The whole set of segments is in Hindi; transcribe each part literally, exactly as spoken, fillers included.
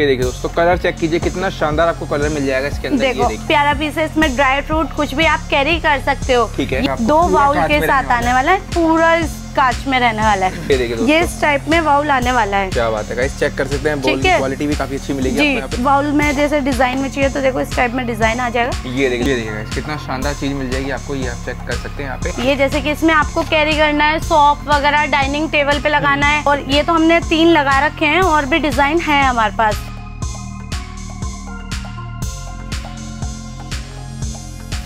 ये देखिए दोस्तों, कलर चेक कीजिए कितना शानदार आपको कलर मिल जाएगा इसके अंदर। देखो, ये प्यारा पीस है, इसमें ड्राई फ्रूट कुछ भी आप कैरी कर सकते हो। ठीक है, दो बाउल के साथ आने वाला है, पूरा कांच में रहने वाला है। ये देखिए ये इस टाइप में बाउल आने वाला है। क्या बात है गाइस, चेक कर सकते हैं। बाउल की क्वालिटी भी काफी अच्छी मिलेगी आपको यहां पे। बाउल में जैसे डिजाइन में चाहिए तो देखो इस टाइप में डिजाइन आ जाएगा। ये देखिए ये देखिए गाइस, कितना शानदार चीज मिल जाएगी आपको, ये आप चेक कर सकते हैं यहाँ पे। ये जैसे कि इसमें आपको कैरी करना है, शॉप वगैरह डाइनिंग टेबल पे लगाना है। और ये तो हमने तीन लगा रखे हैं, और भी डिजाइन है हमारे पास।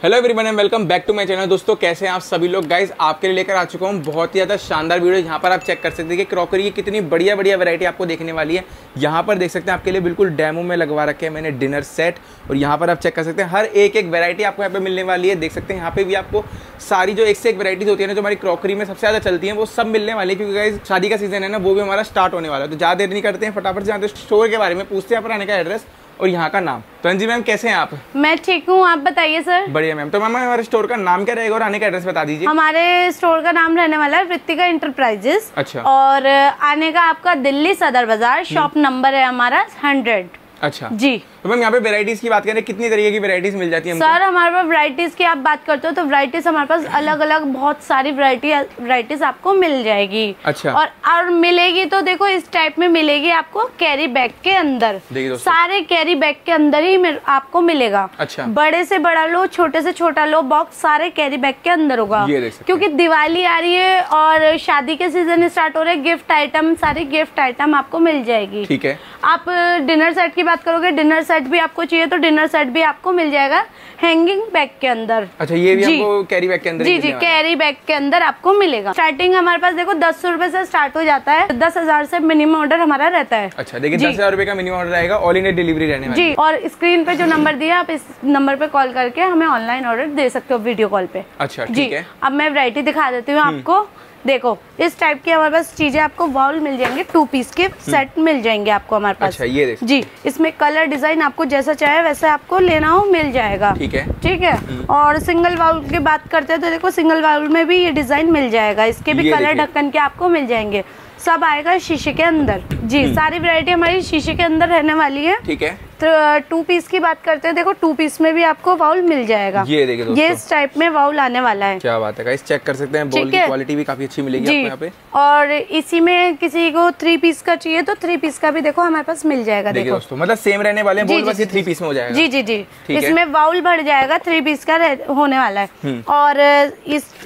Hello everyone and welcome back to my channel. दोस्तों कैसे हैं आप सभी लोग। गाइस आपके लिए लेकर आ चुका हूं बहुत ही ज़्यादा शानदार वीडियो। यहाँ पर आप चेक कर सकते हैं कि क्रॉकरी की कितनी बढ़िया बढ़िया वैरायटी आपको देखने वाली है। यहाँ पर देख सकते हैं आपके लिए बिल्कुल डेमो में लगवा रखे हैं मैंने डिनर सेट। और यहाँ पर आप चेक कर सकते हैं हर एक एक वैरायटी आपको यहाँ पर मिलने वाली है। देख सकते हैं यहाँ पे भी आपको सारी जो एक से एक वैरायटीज होती है ना, जो हमारी क्रॉकरी में सबसे ज़्यादा चलती है, वो सब मिलने वाली है। क्योंकि गाइस शादी का सीजन है ना, वो भी हमारा स्टार्ट होने वाला है। तो ज़्यादा देर नहीं करते हैं, फटाफट से आते स्टोर के बारे में पूछते हैं, यहाँ पर आने का एड्रेस और यहाँ का नाम। तो जी मैम कैसे हैं आप? मैं ठीक हूँ, आप बताइए सर। बढ़िया मैम। तो मैम हमारे स्टोर का नाम क्या रहेगा और आने का एड्रेस बता दीजिए। हमारे स्टोर का नाम रहने वाला है ऋतिका इंटरप्राइजेस। अच्छा। और आने का आपका दिल्ली सदर बाजार, शॉप नंबर है हमारा हंड्रेड। अच्छा जी। तो मैम यहाँ पे वैराइटीज की बात करें, कितनी तरीके की वैराइटीज मिल जाती है? सर हमारे पास वैराइटीज की आप बात करते हो तो वैराइटीज हमारे पास अलग अलग बहुत सारी वैराइटी वैराइटीज आपको मिल जाएगी। अच्छा। और और मिलेगी तो देखो इस टाइप में मिलेगी आपको कैरी बैग के अंदर। सारे कैरी बैग के अंदर ही आपको मिलेगा। अच्छा। बड़े से बड़ा लो, छोटे से छोटा लो, बॉक्स सारे कैरी बैग के अंदर होगा। क्योंकि दिवाली आ रही है और शादी के सीजन स्टार्ट हो रहे हैं, गिफ्ट आइटम सारी गिफ्ट आइटम आपको मिल जाएगी। ठीक है। आप डिनर सेट की बात करोगे, डिनर सेट भी आपको चाहिए तो डिनर सेट भी आपको मिल जाएगा हैंगिंग बैग के अंदर। अच्छा, ये भी आपको कैरी बैग के अंदर? जी जी, कैरी बैग के अंदर आपको मिलेगा। स्टार्टिंग हमारे पास देखो दस सौ रूपये से स्टार्ट हो जाता है, दस हजार से मिनिमम ऑर्डर हमारा रहता है। अच्छा, देखिए दस हजार रूपये का मिनिमम ऑर्डर रहेगा, ऑल इंडिया डिलीवरी रहने वाली है। जी। और स्क्रीन पे जो नंबर दिया, आप इस नंबर पे कॉल करके हमें ऑनलाइन ऑर्डर दे सकते हो वीडियो कॉल पे। अच्छा जी। अब मैं वैरायटी दिखा देती हूँ आपको। देखो इस टाइप की हमारे पास चीजें आपको बाउल मिल जाएंगे, टू पीस के सेट मिल जाएंगे आपको हमारे पास। अच्छा, ये देखो जी, इसमें कलर डिजाइन आपको जैसा चाहे वैसा आपको लेना हो मिल जाएगा। ठीक है। ठीक है। और सिंगल बाउल की बात करते हैं तो देखो सिंगल बाउल में भी ये डिजाइन मिल जाएगा, इसके भी कलर ढक्कन के आपको मिल जाएंगे। सब आएगा शीशे के अंदर। जी, सारी वैरायटी हमारी शीशे के अंदर रहने वाली है। ठीक है। तो टू पीस की बात करते हैं, देखो टू पीस में भी आपको बाउल मिल जाएगा। ये देखिए दोस्तों, ये इस टाइप में बाउल आने वाला है। क्या बात है गाइस, चेक कर सकते हैं। बाउल की क्वालिटी भी काफी अच्छी मिलेगी आपको यहाँ पे। और इसी में किसी को थ्री पीस का चाहिए तो थ्री पीस का भी देखो हमारे पास मिल जाएगा। देखो दोस्तों, मतलब सेम रहने वाले हैं, बस ये थ्री पीस में हो जाएगा। जी जी जी, इसमें बाउल भर जाएगा, थ्री पीस का होने वाला है। और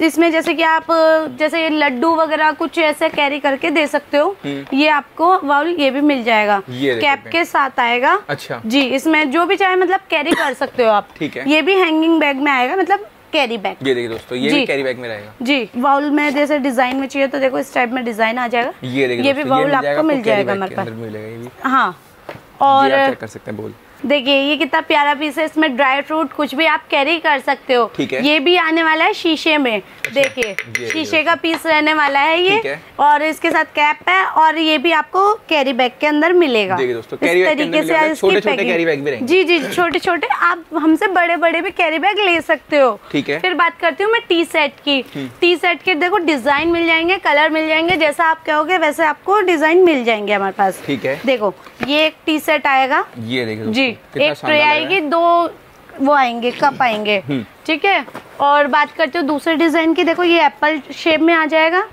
इसमें जैसे की आप जैसे लड्डू वगैरह कुछ ऐसे कैरी करके दे सकते हो, ये आपको बाउल ये भी मिल जाएगा, कैप के साथ आएगा। अच्छा जी, इसमें जो भी चाहे मतलब कैरी कर सकते हो आप। ठीक है। ये भी हैंगिंग बैग में आएगा, मतलब कैरी बैग। ये देखिए दोस्तों, ये भी कैरी बैग में रहेगा। जी, बाउल में जैसे डिजाइन में चाहिए तो देखो इस टाइप में डिजाइन आ जाएगा। ये देखिए, ये भी बाउल आपको मिल जाएगा हमारे पास। हाँ। और चेक कर सकते हैं बाउल। देखिए ये कितना प्यारा पीस है, इसमें ड्राई फ्रूट कुछ भी आप कैरी कर सकते हो। ठीक है। ये भी आने वाला है शीशे में। अच्छा, देखिए शीशे का पीस रहने वाला है ये, और इसके साथ कैप है, और ये भी आपको कैरी बैग के अंदर मिलेगा। देखिए दोस्तों, कैरी बैग के अंदर मिलेगा, छोटे-छोटे कैरी बैग भी रहेंगे। जी जी, छोटे छोटे आप हमसे बड़े बड़े भी कैरी बैग ले सकते हो। ठीक है। फिर बात करती हूँ मैं टी सेट की। टी सेट के देखो डिजाइन मिल जाएंगे, कलर मिल जाएंगे, जैसा आप कहोगे वैसे आपको डिजाइन मिल जाएंगे हमारे पास। ठीक है। देखो ये एक टी सेट आएगा। ये देखो जी, एक ट्रे आएगी, दो वो आएंगे कप आएंगे। ठीक है। और बात करते हो दूसरे डिजाइन की, देखो ये एप्पल शेप में आ जाएगा।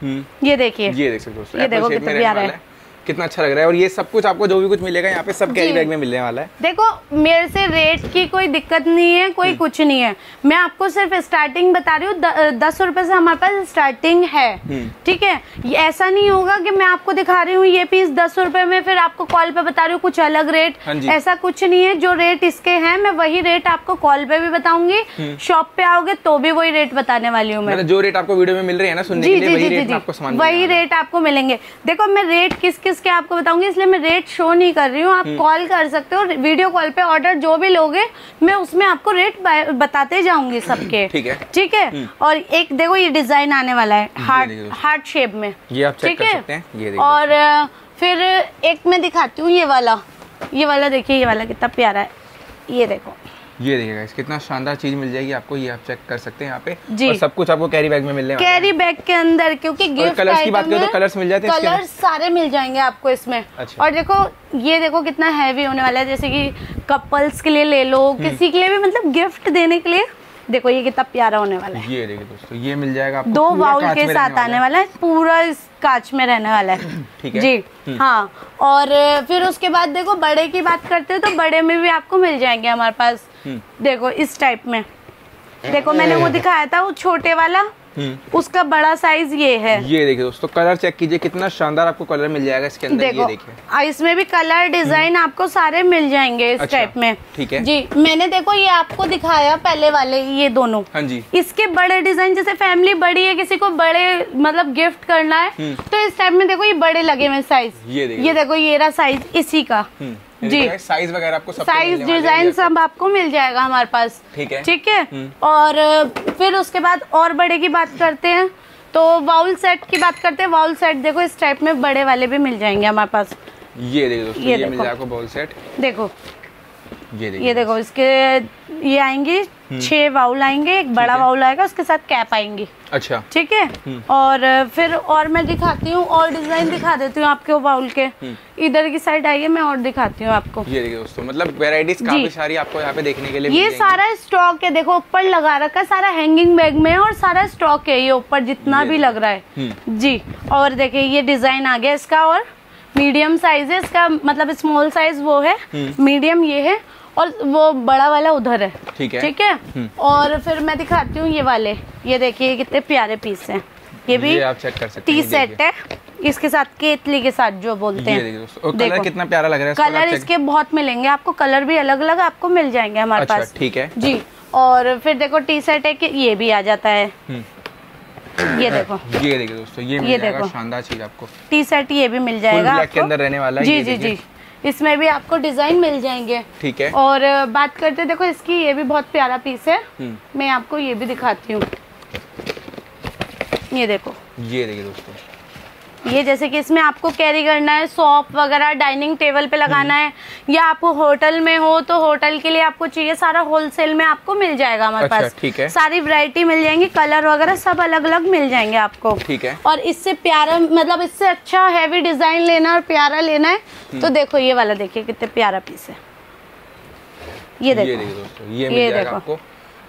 ये देखिए, ये देख सकते हो दोस्तों, ये देखो कितना प्यारा है, कितना अच्छा लग रहा है। और ये सब कुछ आपको जो भी कुछ मिलेगा यहाँ पे सब कैरी बैग में मिलने वाला है। देखो मेरे से रेट की कोई दिक्कत नहीं है, कोई कुछ नहीं है, मैं आपको सिर्फ स्टार्टिंग बता रही हूँ। द, दस रुपए से हमारे पास स्टार्टिंग है। ठीक है। ऐसा नहीं होगा कि मैं आपको दिखा रही हूँ ये पीस दस रुपए में, फिर आपको कॉल पे बता रही हूँ कुछ अलग रेट, ऐसा कुछ नहीं है। जो रेट इसके है मैं वही रेट आपको कॉल पे भी बताऊंगी, शॉप पे आओगे तो भी वही रेट बताने वाली हूँ मैं। जो रेट आपको वीडियो में मिल रही है ना सुनने के लिए, वही रेट आपको मिलेंगे। देखो मैं रेट किस किसके आपको बताऊंगी, इसलिए मैं रेट शो नहीं कर रही हूँ। आप कॉल कर सकते हो, वीडियो कॉल पे ऑर्डर जो भी लोगे मैं उसमें आपको रेट बताते जाऊंगी सबके। ठीक है। ठीक है। और एक देखो ये डिजाइन आने वाला है हार्ट हार्ट शेप में। ये आप चेक कर सकते हैं। ये और फिर एक मैं दिखाती हूँ ये वाला, ये वाला देखिए, ये वाला कितना प्यारा है। ये देखो ये देखिएगा कितना शानदार चीज मिल जाएगी आपको, ये आप चेक कर सकते हैं यहाँ पे। और सब कुछ आपको कैरी बैग में मिलने वाला है, कैरी बैग के अंदर, क्योंकि गिफ्ट कलर्स की बात करें तो कलर्स मिल जाते हैं, कलर्स सारे मिल जाएंगे आपको इसमें। अच्छा। और देखो ये देखो कितना हैवी होने वाला है, जैसे कि कपल्स के लिए ले लो, किसी के लिए भी मतलब गिफ्ट देने के लिए। देखो ये कितना प्यारा होने वाला है, ये देखिए दोस्तों ये मिल जाएगा आपको, दो बाउल के साथ आने वाला है, पूरा इस कांच में रहने वाला है, ठीक है जी हाँ। और फिर उसके बाद देखो बड़े की बात करते हैं तो बड़े में भी आपको मिल जाएंगे हमारे पास, देखो इस टाइप में। देखो मैंने वो दिखाया था वो छोटे वाला, उसका बड़ा साइज ये है। ये देखिए दोस्तों कलर चेक कीजिए कितना शानदार आपको कलर मिल जाएगा इसके अंदर, देखो, ये देखिए इसमें भी कलर डिजाइन आपको सारे मिल जाएंगे इस टाइप में, ठीक है जी। मैंने देखो ये आपको दिखाया पहले वाले, ये दोनों हाँ जी, इसके बड़े डिजाइन, जैसे फैमिली बड़ी है, किसी को बड़े मतलब गिफ्ट करना है तो इस टाइप में देखो ये बड़े लगे हुए साइज, ये देखो ये रहा साइज इसी का जी, साइज वगैरह आपको सब साइज डिजाइन सब आपको मिल जाएगा हमारे पास, ठीक है ठीक है। और फिर उसके बाद और बड़े की बात करते हैं तो बाउल सेट की बात करते हैं, बाउल सेट देखो इस टाइप में बड़े वाले भी मिल जाएंगे हमारे पास, ये देखो दोस्तों ये, ये मिल जाएगा आपको बाउल सेट, देखो ये देखो ये देखो इसके ये आएंगे छह बाउल आएंगे, एक बड़ा बाउल आएगा उसके साथ कैप आएंगी, अच्छा ठीक है। और फिर और मैं दिखाती हूँ और डिजाइन दिखा देती हूँ आपके बाउल के, इधर की साइड आइए मैं और दिखाती हूँ आपको। ये देखिए दोस्तों मतलब वैरायटीज काफी सारी आपको यहाँ पे देखने के लिए, ये सारा स्टॉक है, देखो ऊपर लगा रखा है सारा हैंगिंग बैग में और सारा स्टॉक है ये ऊपर जितना भी लग रहा है जी। और देखिये ये डिजाइन आ गया इसका, और मीडियम साइज है इसका, मतलब स्मॉल साइज वो है, मीडियम ये है और वो बड़ा वाला उधर है, ठीक है ठीक है। और फिर मैं दिखाती हूँ ये वाले, ये देखिए कितने प्यारे पीस हैं, ये भी ये आप चेक कर सकते हैं, टी सेट है इसके साथ केतली के साथ जो बोलते हैं, देखो कलर कितना प्यारा लग रहा है, कलर इसके बहुत मिलेंगे आपको, कलर भी अलग अलग आपको मिल जाएंगे हमारे पास, ठीक है जी। और फिर देखो टी सेट है कि ये भी आ जाता है, ये देखो ये देखिए दोस्तों ये मिल जाएगा शानदार चीज आपको, टी शर्ट ये भी मिल जाएगा आपको के अंदर रहने वाला है, जी जी जी इसमें भी आपको डिजाइन मिल जाएंगे, ठीक है। और बात करते देखो इसकी, ये भी बहुत प्यारा पीस है, मैं आपको ये भी दिखाती हूँ, ये देखो ये देखिए दोस्तों, ये जैसे कि इसमें आपको कैरी करना है, शॉप वगैरह डाइनिंग टेबल पे लगाना है, या आपको होटल में हो तो होटल के लिए आपको चाहिए, सारा होलसेल में आपको मिल जाएगा हमारे अच्छा, पास ठीक है, सारी वैरायटी मिल जाएंगी, कलर वगैरह सब अलग अलग मिल जाएंगे आपको, ठीक है। और इससे प्यारा मतलब इससे अच्छा हैवी डिजाइन लेना और प्यारा लेना है तो देखो ये वाला देखिए कितने प्यारा पीस है, ये देखो ये देखिए दोस्तों ये मिल जाएगा आपको,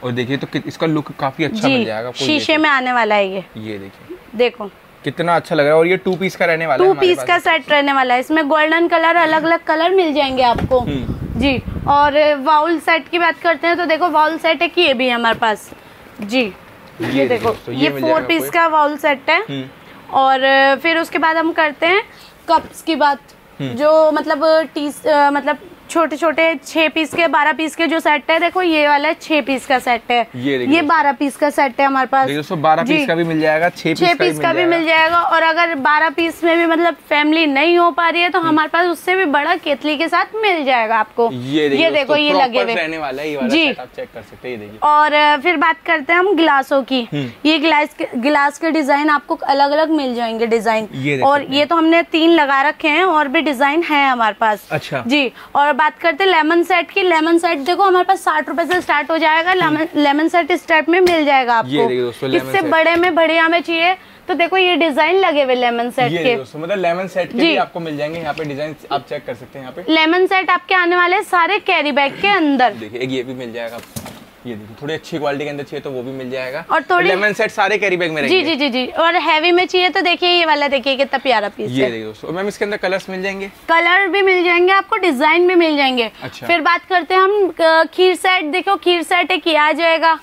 और देखिए तो इसका लुक काफी अच्छा मिल जाएगा, शीशे में आने वाला है ये, ये देखिए देखो कितना अच्छा लग रहा है। और ये टू पीस का रहने वाला है, टू पीस का सेट रहने वाला है, इसमें गोल्डन कलर अलग अलग कलर मिल जाएंगे आपको जी। और बाउल सेट की बात करते हैं तो देखो बाउल सेट है कि ये भी है हमारे पास जी, ये, ये देखो ये, ये फोर पीस का बाउल सेट है। और फिर उसके बाद हम करते हैं कप्स की बात, जो मतलब टी मतलब छोटे छोटे छह पीस के बारह पीस के जो सेट है, देखो ये वाला छह पीस का सेट है, ये ये बारह पीस का सेट है हमारे पास, दोस्तों बारह पीस का भी मिल जाएगा, छह पीस, पीस का भी मिल जाएगा। और अगर बारह पीस में भी मतलब फैमिली नहीं हो पा रही है तो हमारे पास उससे भी बड़ा केतली के साथ मिल जाएगा आपको, ये देखो ये लगे हुए जी आप चेक कर सकते हैं। और फिर बात करते हैं हम ग्लासों की, ये ग्लास ग्लास के डिजाइन आपको अलग अलग मिल जाएंगे डिजाइन, और ये तो हमने तीन लगा रखे हैं और भी डिजाइन है हमारे पास, अच्छा जी। और बात करते हैं लेमन सेट की, लेमन सेट देखो हमारे पास साठ रुपए से स्टार्ट हो जाएगा, लेमन, लेमन सेट इस टाइप में मिल जाएगा आपको, इससे बड़े में बड़े हमें चाहिए तो देखो ये डिजाइन लगे हुए लेमन सेट के, मतलब लेमन सेट के भी आपको मिल जाएंगे यहाँ पे डिजाइन, आप चेक कर सकते हैं यहाँ पे, लेमन सेट आपके आने वाले सारे कैरी बैग के अंदर, देखिए ये भी मिल जाएगा आपको, ये देखिए थोड़ी अच्छी क्वालिटी के अंदर चाहिए तो वो भी मिल जाएगा, और थोड़ी लेमन सेट सारे कैरी बैग में रहेंगे जी जी जी जी। और हैवी में चाहिए तो देखिए ये वाला देखिए कितना प्यारा पीस है, ये देखिए दोस्तों मैम इसके अंदर कलर्स मिल जाएंगे, कलर भी मिल जाएंगे आपको, डिजाइन भी मिल जाएंगे। अच्छा। फिर बात करते हैं हम खीर सेट, देखो खीर सेट एक आ जाएगा,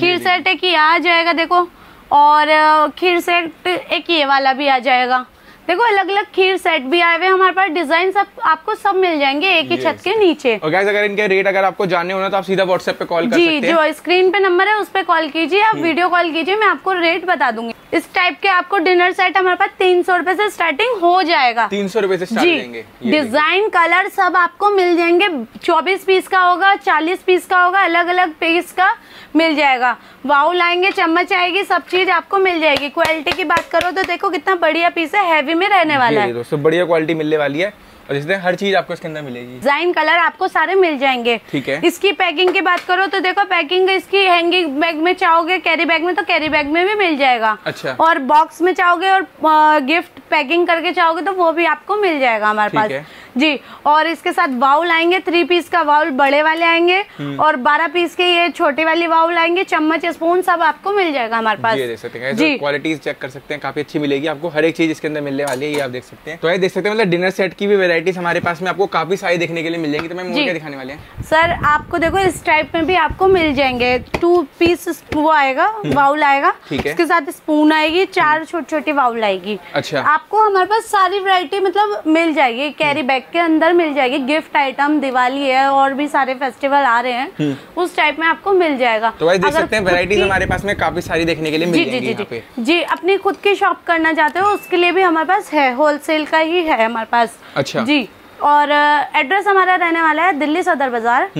खीर सेट एक आ जाएगा देखो, और खीर सेट एक ये वाला भी आ जाएगा, देखो अलग अलग खीर सेट भी आए हुए हमारे पास, डिजाइन सब आपको सब मिल जाएंगे एक ही छत के नीचे। और गाइस अगर इनके रेट अगर आपको जानने होना तो आप सीधा व्हाट्सएप पे कॉल कर सकते हैं, जो स्क्रीन पे नंबर है उस पे कॉल कीजिए, आप वीडियो कॉल कीजिए, मैं आपको रेट बता दूंगी। इस टाइप के आपको डिनर सेट हमारे पास तीन सौ रूपये से स्टार्टिंग हो जाएगा, तीन सौ रूपये से स्टार्टिंग, डिजाइन कलर सब आपको मिल जाएंगे, चौबीस पीस का होगा, चालीस पीस का होगा, अलग अलग पीस का मिल जाएगा, बाउल आएंगे, चम्मच आएगी, सब चीज आपको मिल जाएगी। क्वालिटी की बात करो तो देखो कितना बढ़िया पीस है, हैवी में रहने वाला है, बढ़िया क्वालिटी मिलने वाली है। और इसमें हर चीज आपको इसके अंदर मिलेगी, डिजाइन कलर आपको सारे मिल जाएंगे। ठीक है, इसकी पैकिंग की बात करो तो देखो पैकिंग इसकी हैंगिंग बैग में चाहोगे, कैरी बैग में तो कैरी बैग में भी मिल जाएगा। अच्छा, और बॉक्स में चाहोगे और गिफ्ट पैकिंग करके चाहोगे तो वो भी आपको मिल जाएगा हमारे पास जी। और इसके साथ बाउल आएंगे, थ्री पीस का बाउल बड़े वाले आएंगे और बारह पीस के ये छोटे वाले बाउल आएंगे। चम्मच स्पून सब आपको मिल जाएगा हमारे पास जी। क्वालिटीज चेक कर सकते हैं, काफी अच्छी मिलेगी आपको, हर एक चीज इसके अंदर मिलने वाली है, ये आप देख सकते हैं। तो ये देख सकते हैं मतलब डिनर सेट की भी वेराइटीज हमारे पास में आपको काफी सारी देखने के लिए मिल जाएगी। तो मैम क्या दिखाने वाले हैं? सर आपको देखो इस टाइप में भी आपको मिल जाएंगे, टू पीस वो आएगा बाउल आएगा, इसके साथ स्पून आएगी, चार छोटी छोटी बाउल आएगी। अच्छा, आपको हमारे पास सारी वैरायटी मतलब मिल जाएगी, कैरी बैग के अंदर मिल जाएगी। गिफ्ट आइटम दिवाली है और भी सारे फेस्टिवल आ रहे हैं उस टाइप में आपको मिल जाएगा। तो भाई देख सकते हैं वैरायटीज हमारे पास में काफी सारी देखने के लिए मिल जाएगी यहाँ पे जी। अपनी खुद की शॉप करना चाहते हो उसके लिए भी हमारे पास है, होलसेल का ही है हमारे पास। अच्छा जी। और एड्रेस हमारा रहने वाला है दिल्ली सदर बाजार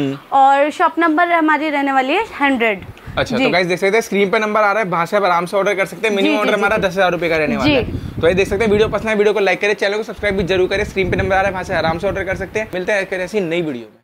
और शॉप नंबर हमारी रहने वाली है हंड्रेड। अच्छा, तो गाइस देख सकते हैं स्क्रीन पे नंबर आ रहा है, वहाँ से आप आराम से ऑर्डर कर सकते हैं। मिनिमम ऑर्डर हमारा दस हजार रुपये का रहने वाला है। तो ये देख सकते हैं, वीडियो पसंद है वीडियो को लाइक करें, चैनल को सब्सक्राइब भी जरूर करें। स्क्रीन पे नंबर आ रहा है, वहाँ से आराम से ऑर्डर कर सकते हैं। मिलते हैं ऐसी नई वीडियो में।